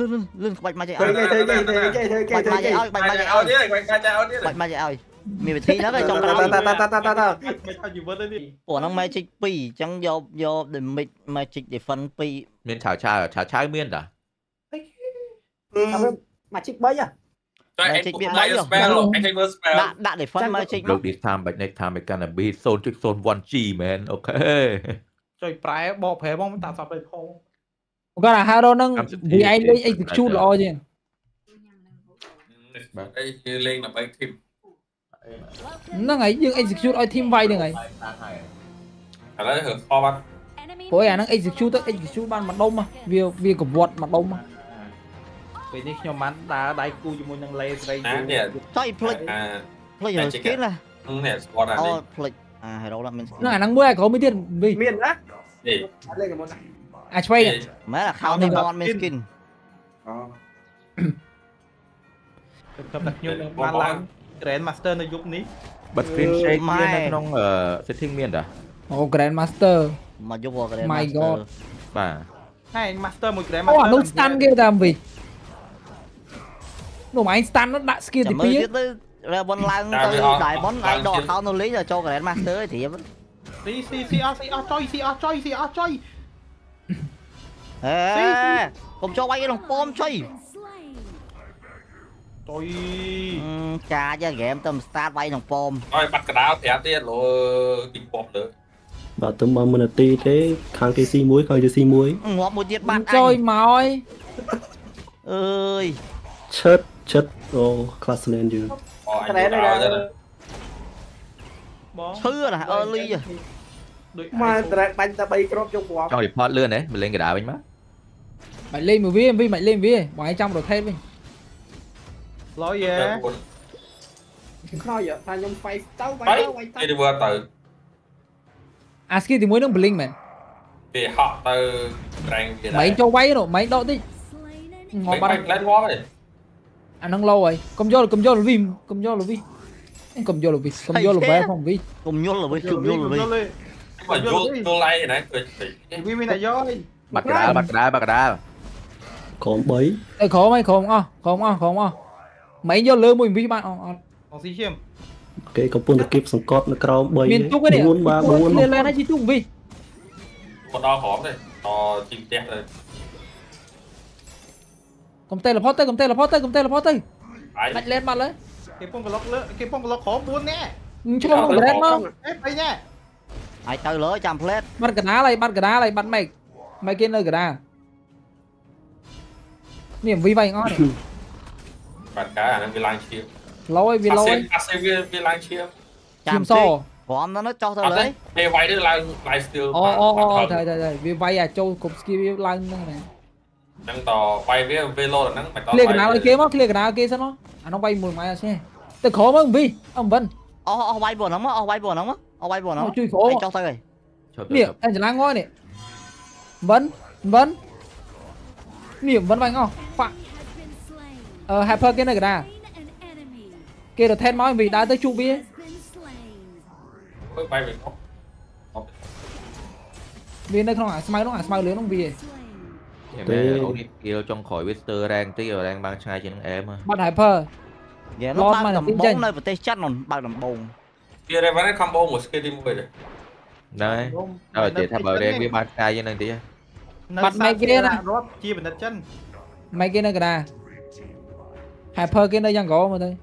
ลื่นบัดมาใจเอาบัดมาใจเอาดิบัดมาใจเอามีไปทีแล้วไอ้จงเราโอ้น้องแม่จิกปีจังโยเดี๋ยวไม่จิกเดี๋ยวฟันปีเมียนชาวชาชาวชาเมียนเหรอมาจิกบอยอ่ะMagic biết bấy rồi. Đã để phân Magic. Lúc đi tham bạch này tham bạch cana bi zone trick zone one G man. Ok. Trời trái bỏ phế bóng tạm sập lại không. Cũng là hai đôi nâng vì anh lấy anh chút lo gì. Đây lên là bạch team. Nâng ấy nhưng anh chút oi team vay được ấy. Ở đấy hưởng kho băng. Ôi à nâng anh chút tức anh chút ban mặt đông mà vì của vọt mặt đông mà.เป็นนี่ขยมมันตาได้กูจมูกยังเลสไรอยู่เนี่ยใช่พลิกอย่างสกิลละเนี่ยสปอร์ตอะไรพลิกให้เราละมันนั่งนั่งเมื่อเขาไม่เที่ยงเมียนนะนี่อะไรกันหมดอ่ะช่วยแม้แต่เขาในบอลไม่สกิลกำลังยกบอลล้างแกรนด์มาสเตอร์ในยุคนี้บัตรฟินเชคไม่น้องเซตติ้งเมียนเหรอโอ้แกรนด์มาสเตอร์มายุบว่าแกรนด์มาสเตอร์ป่ะให้มาสเตอร์หมดแกรนด์มาสเตอร์โอ้ลูกสตันเกี่ยวกับวิหนูมาอินสแตนต์ดักสกิลที่พี่แล้วบอลลังตัวใหญ่บอลไอ้ดอกเขาโนลิจะโจกันมาเตอร์ที่มันซีอาร์จอยเฮ้ยผมโจไปลงปอมช่วยจ้าจะเกมเติมสตาร์ไปลงปอมไอ้บัตรกระดาษแถมเตี้ยโหลติดปอมเลยบัตรเติมบอลมันตีเต้ขังเกซีมุ้ยขังเกซีมุ้ยหัวมุดเย็ดบัตรจอยมาอ้อยเอ้ยchết ô class lên chưa thứ là early rồi mà bánh ta bay crop trong bò cho report lươn đấy mình lên cái đá bánh má mày lên một viên vi mày lên viên bỏ hai trăm rồi thêm đi lối về coi giờ ta nhung phay tao bay đi vừa từ ask thì mới đóng blink mà để họ từ mày cho quay rồi mày đo đi ngồi bắn lên quá rồi anh đang lâu rồi cầm vô là vi mà vô tôi lay này vi vi này vô bạc đá khom bấy khom mấy vô lơ mùi vi bạn còn gì chiêm cái cầm bún được kịp sòng cọt nó cào bấy muốn lên lên nó chỉ chung vi còn đo khóm này đo chim tẹt này cầm tay là phớt tay bật lên mặt đấy cái phong bật lóc khó buồn nè cho nó bật không đấy nè ai tới lỡ chạm plate bật cả đá này bật mày kia nơi cả đá niệm vi vay ngon bật cá à nó vi lang chiêu lôi vi lang chiêu chạm so còn nó cho thôi đấy vi vay được lang still thôi vi vay à châu cục ski vi lang nữa nàyนั่งต่อไปเรื่อยเวโร่นั่งไปต่อเรียกกันอะไรเก๊มั้งเรียกกันอะไรเก๊ซะเนาะน้องไปมวยไม้ใช่แต่ขอมั้งพี่เอาบันเอาไปบ่อน้องมั้งเอาไปบ่อน้องช่วยขอไอ้เจ้าเตยเนี่ยไอ้จะล้างง้อเนี่ยบันเนี่ยบันไปง้อปะแฮปเปอร์เก๊นั่นก็ได้เก๊เดือดแทนม้อยพี่ได้tới chu biaไปไปพี่นั่งข้างหลังสมัยเหลือน้องพี่thế ông đi kêu trong khỏi Wester đang tí rồi đang băng sai trên em à bắt hyper vậy nó băng làm bông nơi và tê chát nằm băng làm bông kia đây vẫn combo một skill đi mười đấy đấy rồi để thằng bờ đen với băng sai trên này tí bắt mày kia nè rót chia bình đặt chân mày kia nơi cả hyper kia nơi giang gõ mà thôi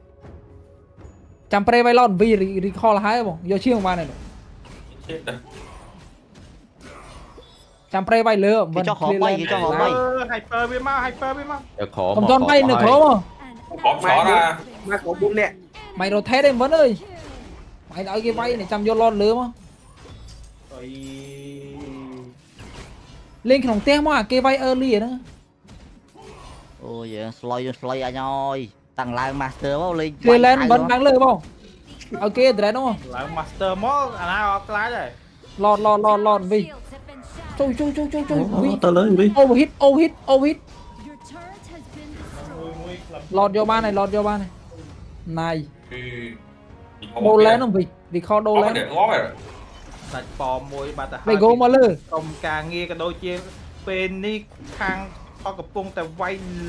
chạm pre vai lon vì recall là hái không do chiêu của bạn nàyจำไปไปเลยมันจะขอไปจะขอไปไฮเปอร์ไปมาจะขอผมจอนไปหนึ่งเขาขอมาขอบุญเนี่ยไม่เราแท้ได้เหมือนเลยไม่ได้กี่ใบเนี่ยจำยอดรอดเลยมั้งเล่นขนมเตี้ยมั้งกี่ใบearlyนะโอ้ยสไลด์ย่อยตั้งไลน์มาสเตอร์ว่าเลยเล่นบอลตั้งเลยบ้างโอเคเดี๋ยวน้องไลน์มาสเตอร์มั้งอะไรออกไลน์เลยรอดวิโจตะเลยวิโอวิทหลอดโยบ้านไหนโดนแล้วน้องวิดิคอโดนแล้วตัดปอมมวยบาตาไปโกมาเลยกรมการเงียกระโดดเชียงเป็นนี่ทาง เขากระปุงแต่ไว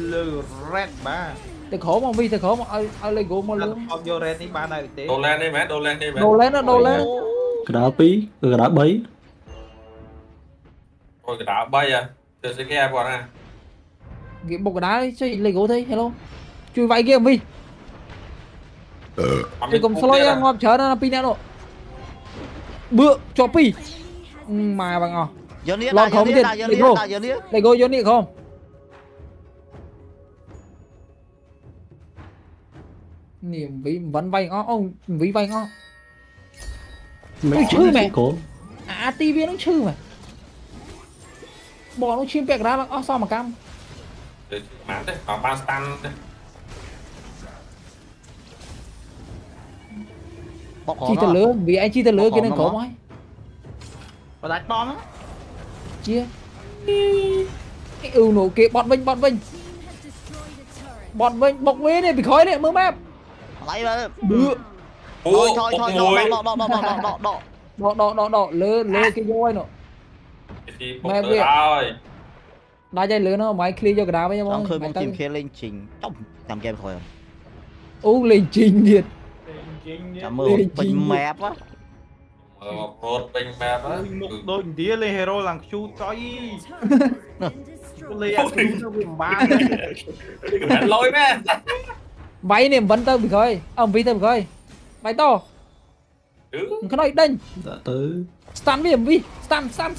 เลือแรดบ้าแต่ขอมองวีแต่ขอมองเอาเลยกูมองลุ้มเอาโยเรนนี่บ้านอะไรตีโดนแรดนี่ไหมโดนแรดนี่ไหมโดนแรดนะโดนแรดกระดาษปีกระดาษใบโอ้ยกระดาษใบอะเดี๋ยวจะแก้ก่อนนะmột cái đá chơi lấy gỗ thế hello chui vay kia vi thì cùng slow ngon chở nó pin độ bựa cho pi mà bằng ngò lon không tiền lấy gỗ yoni không niềm ví vẫn vay ngó ông ví vay ngó mấy chữ mẹ à tv nó chữ mà bỏ nó chim bẹt ra bằng sao mà cam mát đấy, còn ba stan đấy. Chi ta lứa, vì anh chi ta lứa cái nên khổ mãi. Và lại bom á. Chia. Cái ưu nổ kia bọn vinh. Bọn vinh bọc vế này bị khói này mưa map. Lấy mà. Bự. Thôi đọ lứa cái voi nọ. Mẹ bự. Đá chơi lớn nó máy clear cho cái đá với nhau không? Khơi bóng tìm kia lên trình tổng làm game thôi. Ú lên trình điệt. Chả mơ bình map á. Mơ một bình map á. Đôi đĩa lên hero làng chú tối. Lên ăn chú cho mình ba. Đánh lối mẹ. Váy niềm vấn tâm bị khơi. Ông ví tâm bị khơi. Váy to. Cái này đinh. Dạ tứ. Stun với em vi. Stun.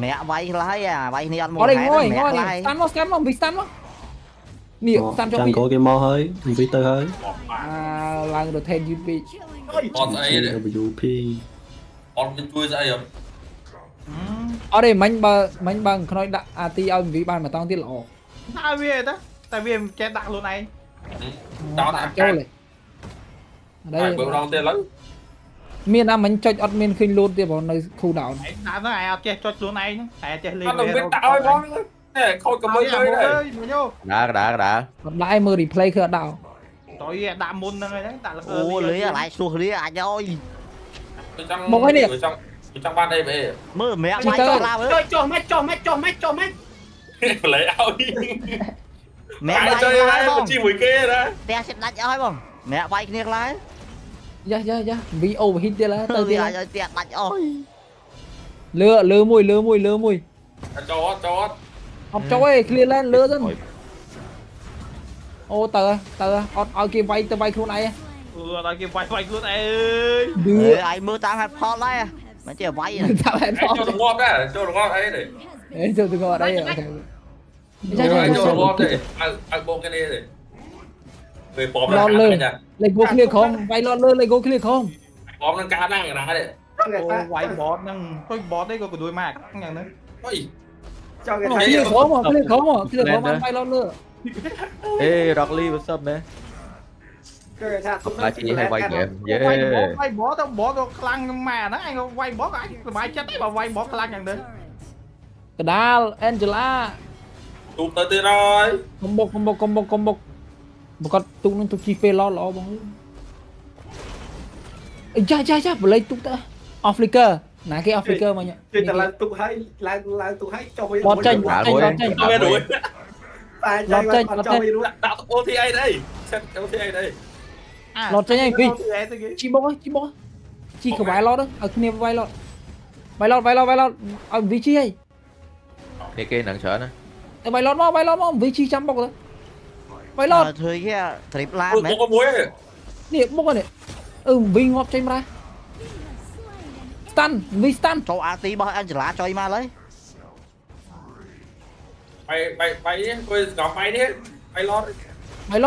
Mẹ bay lái à bay này một cái ngồi ngồi này tán nó cắm không bị tán nó nhiều tán cho bị có cái mò hơi bị tơi hơi à là được thêm UP còn ấy đấy UP còn mình chui ra rồi ở đây mình bằng nói đã ti ông bị ban mà tao tiết lộ ai biết đó tại vì em che đạn luôn này tao đã chơi rồi đây bữa đầu tiên lắm miền Nam mình chơi admin khinh luôn thì bọn nơi khu đảo này. Đá nó ai chơi chơi luôn này, ai chơi liền. Nó biết tao ấy không? Nè, khôi cầm mây chơi đây. Đá. Còn lại mưa replay khơi đảo. Tôi đá môn này đấy, đá là. Ô lưới lại xuống lưới anh ơi. Một cái điểm. Trong ban đây về. Mưa mẹ mày cho mày. Lấy ao đi. Mẹ chơi lại không? Chỉ mùi kia đó. Té xịt đánh ao không? Mẹ bay kia lái. Dạ vì overheat thế là tao đi lại tiệt lạnh ơi lừa mùi cho học cháu ơi clear lên lừa dân ô tờ ở kia bay tao bay khu này tao kia bay luôn ấy đưa ai mưa tao hạt phao đấy mà chỉ bay này tao hạt phao cho tụi ngon đấy cho tụi ngon đấy ăn bông cái này đấy lon lơ lấy gỗ kia không vay lon lơ lấy gỗ kia không bom đang cá đang ở đấy vay bot đang thôi bot đấy có đuôi mạc nhàng đấy ôi cho cái kia không vay lon lơ ê Rockly what's up man chị hay vay game yeah vay bot tao bot tao clang mà nó anh vay bot cái bài chết đấy mà vay bot clang nhàng đấy cái đal Angela tụt tới từ rồi combo một con tung nó tung chi phê lo bóng dạ lấy tung ta offlicker nãy cái offlicker mà nhỉ thì ta là tung hay là tung hay cho bóng tranh bóng tranh tạo OTA đây xem OTA đây lọt tranh anh phi chi bóng chi có vài lọt đó ở kia vài lọt ở vị trí ấy này kia nặng sợ nè vài lọt vị trí chấm bóng rồiไปรอดเธอแค่ทริปลาดไหมนี่บุกเลยวิ่งงอบใจมาสตันโจอาตีบอลอันจะลาจอยมาเลยไปนี่ไปกลับไปนี่ไปรอดนี่โด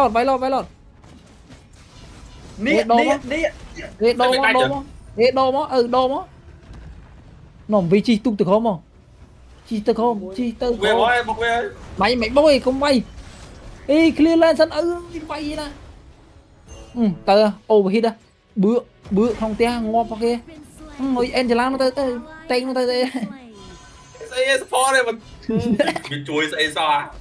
มอโดมอหน่อมวิจิตุกตึกโฮมอจีตึกโฮมไม่บุกเลยคุ้มไปê clear lên sân bay gì nè tờ overheat á bữa không té ngó vào kia ngồi Angela nó tới tay nó tới say support này mà chui say sao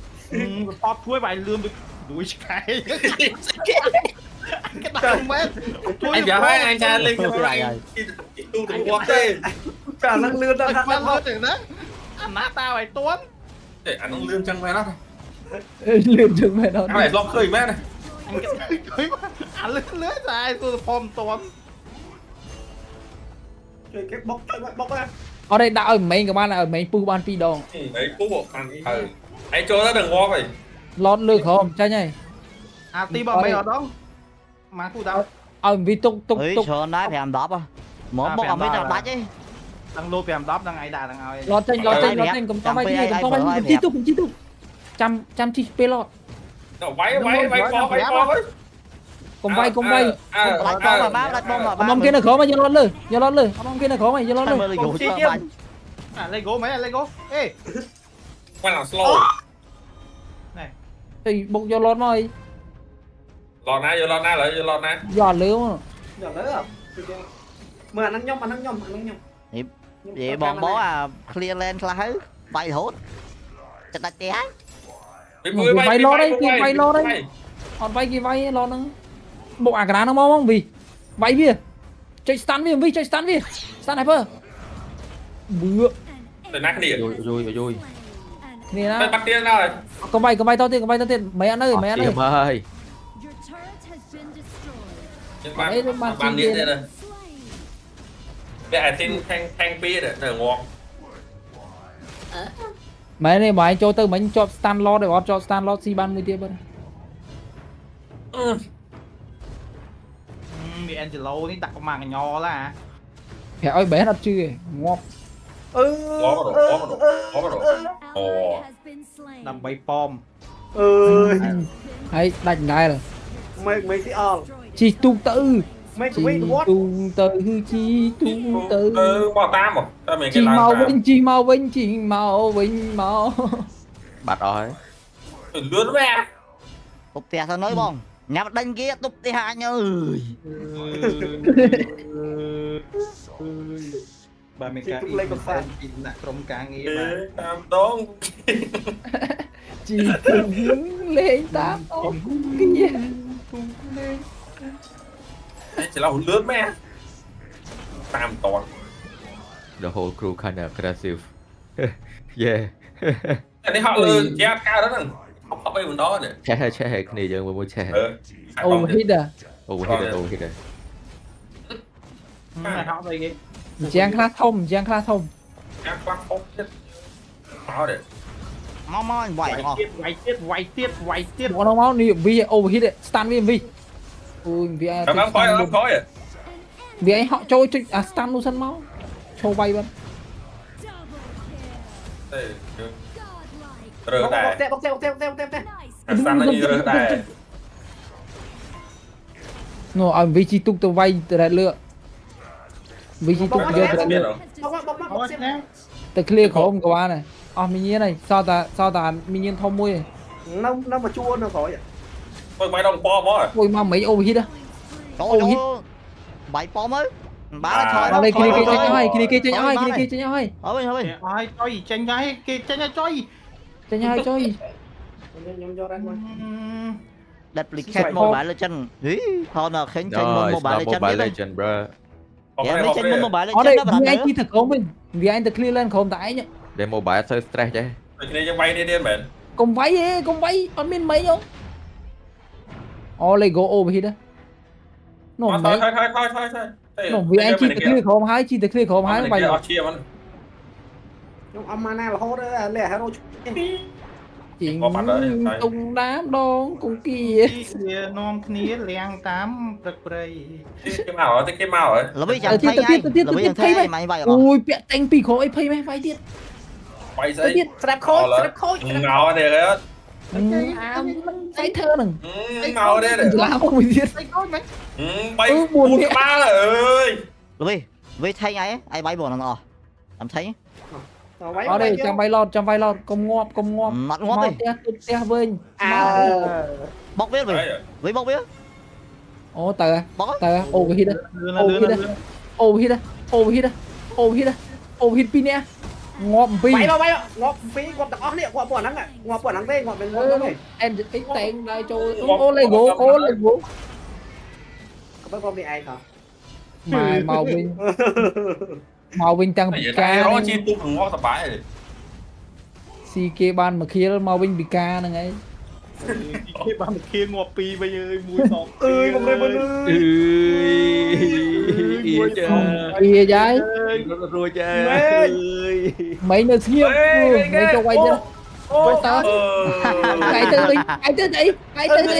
top chui bài lươn được đuổi cái đồng mét anh giả hóa anh cha lên cái này tụt một quả tê cả năng lươn đang hát lắm đó má tao phải tuấn để anh không lươn chăng mẹ nó lươn chăng mẹ nó này lo khơi mẹ này anh lươn lưới dài tôi phom tóm cái bóc ra ở đây đã ở mấy các bạn là ở mấy pu ban pi đòn đấy pu bộ anh cho nó đừng qua vậy lót lươn không trai nhảy à ti bằng mấy ở đó mà cụ tao ở vì tục cho nó phải làm đáp à mỗi bóc ở mấy nào đá chứ đang lôi phèm đáp đang ai đà đang ao lót trên cũng không ai đi cũng không ai đi cũng chi tục chăm chi pe lót vay cùng vay ông kia nó khó mà giờ lót lư ông kia nó khó mà giờ lót lư lấy gỗ mấy lấy gỗ ê quay làm slow này thì bụng giờ lót mày lót nãy giờ lót nãy giòn lưới không mà anh nhom vậy bọn bó à clear lên là hết bay hốt chặt tay té bay lo đấy còn bay kia bay lo nữa bộ à cái nó mau không vì bay bia chạy stun vì stun hyper bự để nát đi rồi nè nó bắt tiên nào có bay to tiền mấy anh ơi bạn điện đây này về tin thanh pia để thở ngọt mấy này mấy cho từ mấy cho stand lo để họ cho stand lo si ban mươi tia bên bị Angelo đi đặt con màng nhỏ là à kẻ ơi bé nó chưa ngọt có rồi nằm bay pom ơi hay đánh ngay rồi mấy cái all chỉ tung tự chi tung tư bỏ tam rồi ta mình cái chi mau bật rồi lướn ra tục tè sao nói bông nhặt đánh kia tục tè hai nhau ơi bà mình cái lên con fan in nè trong cá nghe bà tam đón chi tung lên tam đón kia chỉ là hồn lướt mẹ tam toàn the whole crew kind of aggressive yeah cái này họ lên giá cao đó nè họ bay bên đó nè che cái này giờ mới che hit họ bay kì giang khá thông chết tao đấy mau quay tiếp nó vì overheat đấy stun vì vì ấy họ trôi à stun luôn sân máu trôi bay vẫn nó ở vị trí tung từ vay từ đại lựa vị trí tung từ đại lựa từ clear của ông của ba này à mình như này sao ta mình nhiên thông mui nó mà chua nó khỏi vậy mày đồng bom á, ôi mà mấy overheat á, overheat, bảy bom mới, bá thôi, ở đây kia chơi nhau hay, thôi, chơi nhau hay, Duplicate Mobile Legends, thôi nào khiến chơi Mobile Legends bro, mấy chơi Mobile Legends, ở đây vì anh chỉ thực không mình, vì anh thực clear lên không tải nhá, để mobile chơi stress chứ, cái này chơi bay đi điên mệt, cùng bay, còn bên mấy không? Ô lấy gỗ ô hit đó. Nó mấy. Thôi. Nó vì anh chi từ kia không hái, bay rồi. Nó âm mana là hốt đó, lẻ hero. Chỉ tung đá đón cùng kia. Non kia leng 8 rực rầy. Cái màu ấy. Là bây giờ thấy mày bay rồi. Ui pẹ tanh pì khổ ấy phây mày bay tiệt. Bay giấy. Tiệt trap khôi. Ngáo này đấy. Cái thơ này màu đây này lá không bị giết bay buồn ba ơi với thay ngay ai bay buồn nó làm thấy ở đây trong bay lót công ngọt ngọt đi với à bóc biết rồi với bóc biết ô tờ overheat pin nè ngọt pin ngọt đặc óc này ngọt bẩn lắm đây ngọt bên ngọt này em cái tên đây cho ô lê gỗ có bao bị ai không mà màu vinh tăng cái nó chi tung ngọt tập bãi ซีเกบานมาเคียร์มาวิ่งบิกาหนังไงซีเกบานมาเคียร์งอปีไปเลยมวยสองเอ้ยผมเลยบนเอ้ยมวยสองเฮียย้ายรวยจ้าไม่เนื้อเทียบไม่จะไว้จ้าquay tao ai tới đi ai tới đi ai tới đi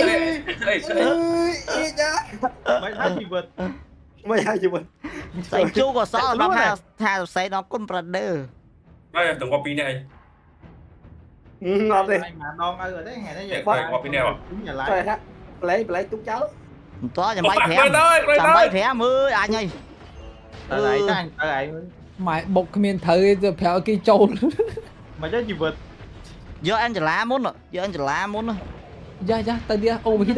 mày hai chị vợ mày hai chị vợ say chú có sao nó thà thà say nó côn brother đây từng copy này ngon đi non ai rồi đấy hè đấy vậy copy nào rồi đó lấy tú cháu có chầm bay thẻ chầm bay thẻ mưa anh ơi tới lại mày bột miền thử rồi phải cái trâu mày chắc chị vợ giờ anh chỉ lá muốn rồi giờ anh chỉ lá muốn rồi giờ tay đi ôm hít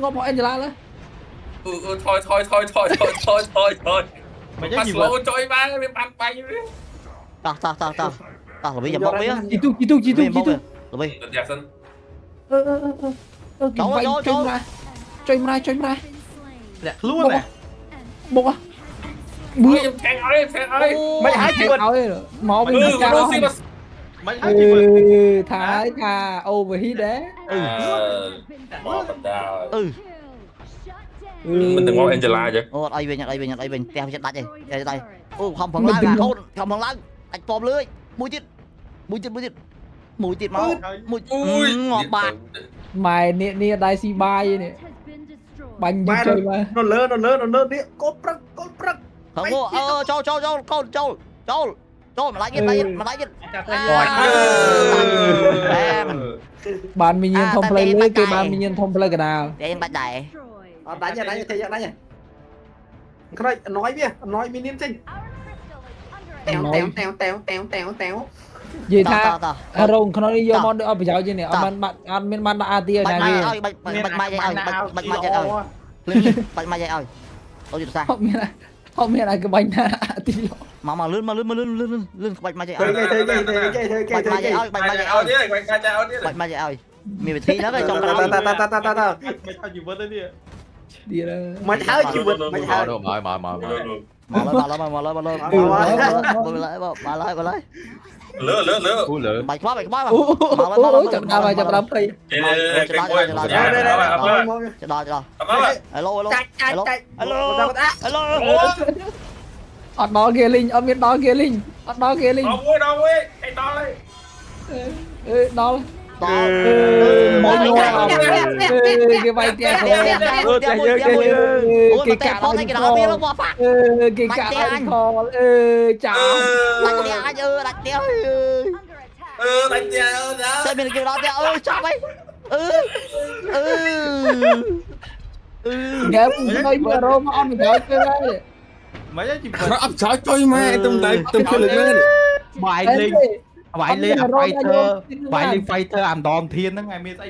ngó bọn anh chỉ lá đó thôi mày chắc gì vậy chơi ba mày bắn bay như thế tao bây giờ bóc biết chị tu tụi bây đẹp xinh chơi mày nè luôn nè bóc á mày thằng ấy mày hái chim rồi mỏ bên cao mày hái chim thái thà overheat đấy mỏ bên cao mình từng mỏ Angela chứ ai về ai về theo trên tay đây không bằng lái anh phom lưới mũi chít ngọt bạc mày nè đại si bay vậy nè bánh chơi mà nó lớn đi cốt prắc không mua trâu mà lại giết bạn mình nhìn thông play lấy cái bạn mình nhìn thông play cái nào để em bắt đại đánh nha cái này nói mình niêm sinh tèo gì tha rồng nó đi vô món được ở bây giờ gì nè bạn miền Bắc đã tia này gì bạch mai vậy ơi tôi chịu sao không biết là cái bánh nào tí lọ mà lươn bạch mà chạy ơi bạch mà chạy ơi mày phải thi nó cái trong cái ta mày thao chịu vớt đấy đi mày thao chịu vớt lỡ bạch quá Đó đánh tia đó sao mình kêu đó tia chọc ấy nghe nói vừa rồi mà ông nói chơi đấy mấy cái chuyện nó ấp chó chơi mà tụm chơi lên bài linh bài thơ làm đòn thiên đó ngày